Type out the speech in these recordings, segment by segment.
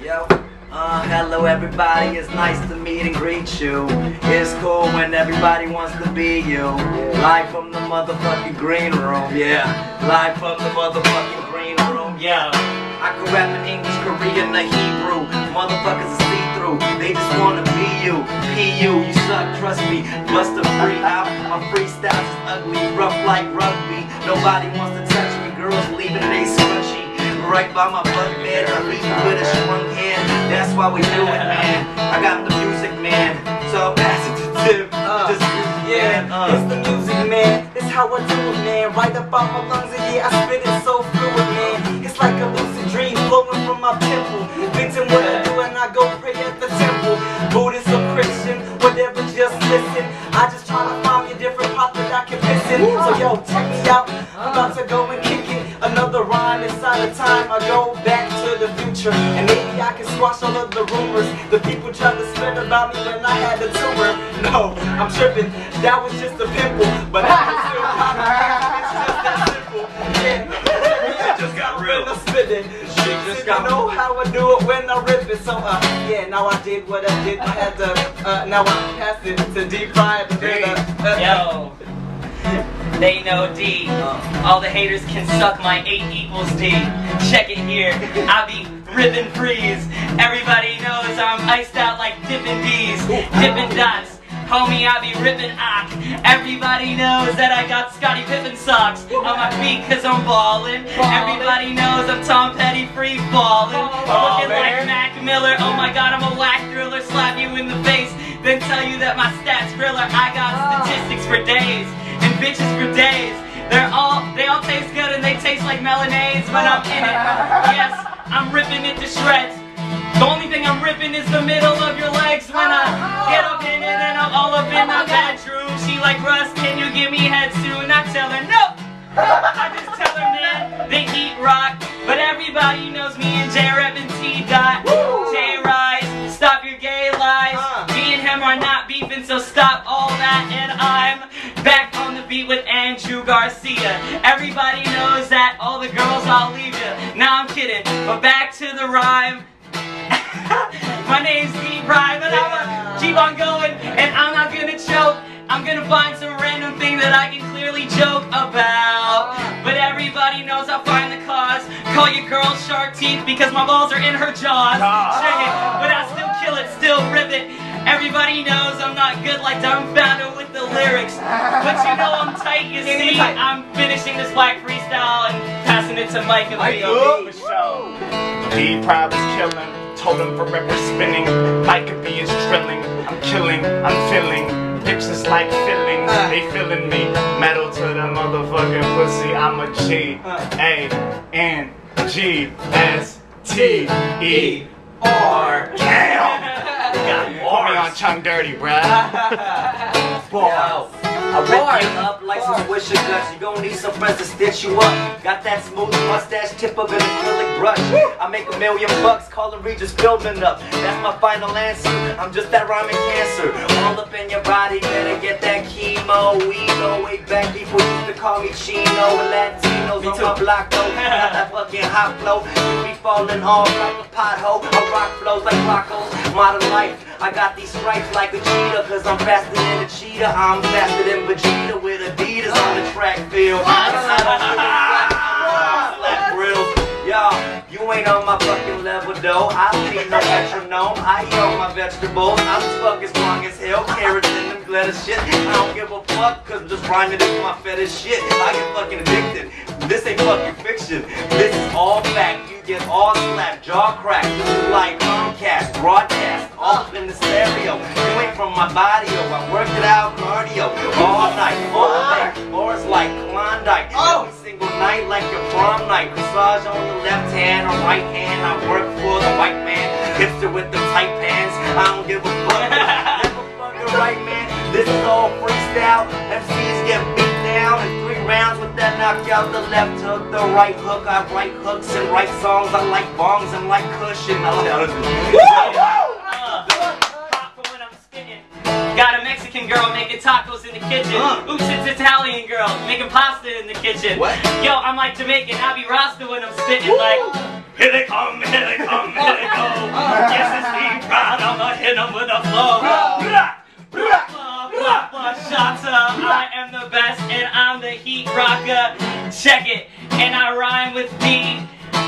Yeah, hello everybody, it's nice to meet and greet you. It's cool when everybody wants to be you. Live from the motherfucking green room, yeah. Live from the motherfucking green room, yeah. I could rap in English, Korean, or Hebrew. Motherfuckers are see-through, they just wanna be you. P.U., you suck, trust me, bust a free out. My freestyle's just ugly, rough like rugby. Nobody wants to touch me, girls leaving they scrunchy. Right by my butt bed, I reach with a shrunk hand. That's why we do it, man. I got the music, man, so I'll pass it to Tim. Just yeah, it's the music, man. It's how I do it, man. Right up out my lungs and yeah, I spit it so fluid, man. It's like a lucid dream flowing from my pimple. Victim, what I do and I go pray at the temple. Buddhist or Christian, whatever, just listen. I just try to find me a different pop that I can miss in. So yo, check me out, I'm about to go and kick it. Another rhyme inside of time, I go back to the future. And maybe I can squash all of the rumors the people tried to spread about me when I had the tumor. No, I'm tripping, that was just a pimple. But I can still pop it, it's just that simple. Yeah, it just got real. I'm spitting. You know how I do it when I rip it. So yeah, now I did what I did. I had to now I pass it to D-Pryde. Yo, they know D. All the haters can suck my 8 equals D. Check it here, I be ribbon freeze. Everybody knows I'm iced out like dipping D's, dipping dots. Homie, I be rippin' ock. Everybody knows that I got Scottie Pippen socks on my feet cause I'm ballin'. Everybody knows I'm Tom Petty free ballin'. I'm looking like Mac Miller, oh my god, I'm a whack thriller. Slap you in the face, then tell you that my stats thriller. I got statistics for days, and bitches for days. They all taste good and they taste like Melonades when I'm in it. Yes, I'm ripping it to shreds. The only thing I'm ripping is the middle of your legs when I get up in it and I'm all up in my bedroom. She like, Russ, can you give me head soon? I tell her, no! I just tell her, man, they eat rock. But everybody knows me and J-Rev and T-Dot. J-Rise, stop your gay lies. Me and him are not beefing, so stop all that. And I'm back on the beat with Andrew Garcia. Everybody knows that, all the girls, I'll leave ya. Nah, I'm kidding, but back to the rhyme. My name's D-Pryde, but I'm gonna keep on going, and I'm not gonna choke. I'm gonna find some random thing that I can clearly joke about. But everybody knows I'll find the cause. Call your girl shark teeth because my balls are in her jaws. Check it, but I still kill it, still rip it. Everybody knows I'm not good like dumbfounded with the lyrics. But you know I'm tight, you see. I'm finishing this black freestyle and passing it to Mike and Leo. D-Pryde is killing. Totem forever spinning, Mike and B is drilling. I'm killing, I'm filling. Dips is like fillings, they filling me. Metal to the motherfucking pussy. I'm a G A N G S T E R. Damn, we on Chung Dirty, bruh. Balls. I rip you up like some swisher guts. You gon' need some friends to stitch you up. Got that smooth mustache tip of an acrylic brush. I make $1 million bucks calling Regis building up. That's my final answer. I'm just that rhyming cancer. All up in your body, better get that chemo. We go way back before you used to call me Chino. And Latinos on my block though. Got that fucking hot flow. You be falling off like a pothole. I rock flows like Rocco's modern life. I got these stripes like a cheetah, cause I'm faster than a cheetah. I'm faster than Vegeta with Adidas on the track field. Y'all, you ain't on my fucking level though. I feed no metronome, I eat all my vegetables. I'm fucking strong as hell, carrots in them lettuce shit. I don't give a fuck, cause I'm just rhyming is my fetish shit. I get fucking addicted, this ain't fucking fiction. This is all fact, you get all slapped, jaw cracked. This is like Comcast, broadcast, all up in the stereo. You ain't from my body, yo, I worked it out, cardio. All night, all day, or it's like Klondike. Every single night like your prom night. Massage on your left hand or right hand. I work for the white man, hipster with the tight pants. I don't give a fuck, never fucking right man. This is all freestyle, MCs get beat down in 3 rounds with that knockout. The left hook, the right hook, I write hooks and write songs. I like bongs and like cushion. I like. Woo! Woo! Hot for when I'm skinning. Got a Mexican Mexican girl making tacos in the kitchen. Oops, it's Italian girl making pasta in the kitchen. What? Yo, I'm like Jamaican. I be Rasta when I'm spitting. Like, here they come, here they come, here they go. Yes, it's D-Pryde. I'ma hit them with a flow. I am the best and I'm the heat rocker. Check it. And I rhyme with D.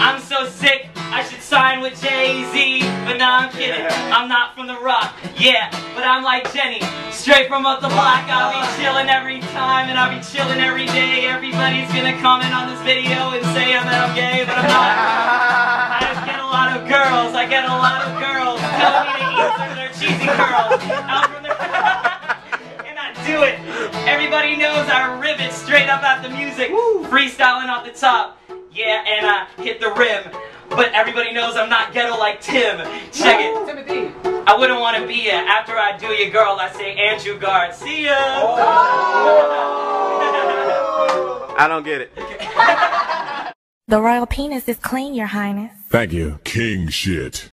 I'm so sick, I should sign with Jay Z. But nah, I'm kidding, I'm not from the Rock. Yeah, but I'm like Jenny, straight from up the block. I'll be chilling every time and I'll be chilling every day. Everybody's gonna comment on this video and say that I'm gay, but I'm not. I just get a lot of girls, I get a lot of girls telling me to eat some of their cheesy curls. I'm from the do it. Everybody knows I rivet straight up at the music. Woo. Freestyling off the top. Yeah, and I hit the rim. But everybody knows I'm not ghetto like Tim. Check it. Timothy. I wouldn't want to be ya. After I do your girl, I say Andrew Garcia. Oh. I don't get it. The royal penis is clean, your highness. Thank you. King shit.